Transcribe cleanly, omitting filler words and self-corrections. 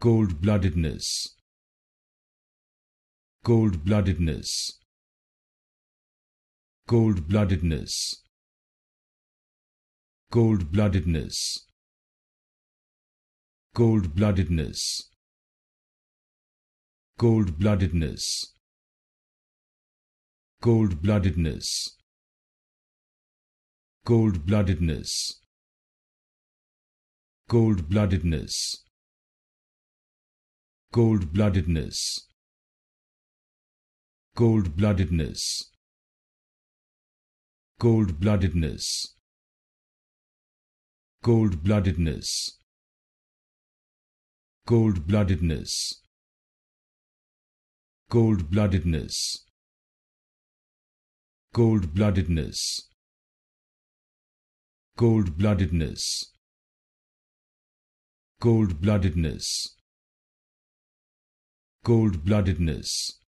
Cold-bloodedness. Cold-bloodedness. Cold-bloodedness. Cold-bloodedness. Cold-bloodedness. Cold-bloodedness. Cold-bloodedness. Cold-bloodedness. Cold-bloodedness. Cold-bloodedness. Cold-bloodedness. Cold-bloodedness. Cold-bloodedness. Cold-bloodedness. Cold-bloodedness. Cold-bloodedness. Cold-bloodedness. Cold-bloodedness. Cold-bloodedness.